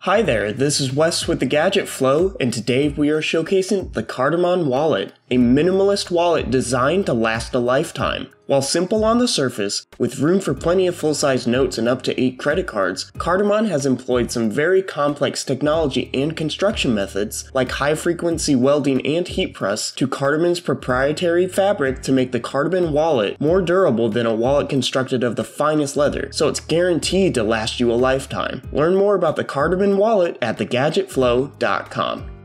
Hi there, this is Wes with the Gadget Flow, and today we are showcasing the Cardamom Wallet, a minimalist wallet designed to last a lifetime. While simple on the surface, with room for plenty of full-size notes and up to 8 credit cards, Cardamom has employed some very complex technology and construction methods, like high-frequency welding and heat press, to Cardamom's proprietary fabric to make the Cardamom Wallet more durable than a wallet constructed of the finest leather, so it's guaranteed to last you a lifetime. Learn more about the Cardamom Wallet at thegadgetflow.com.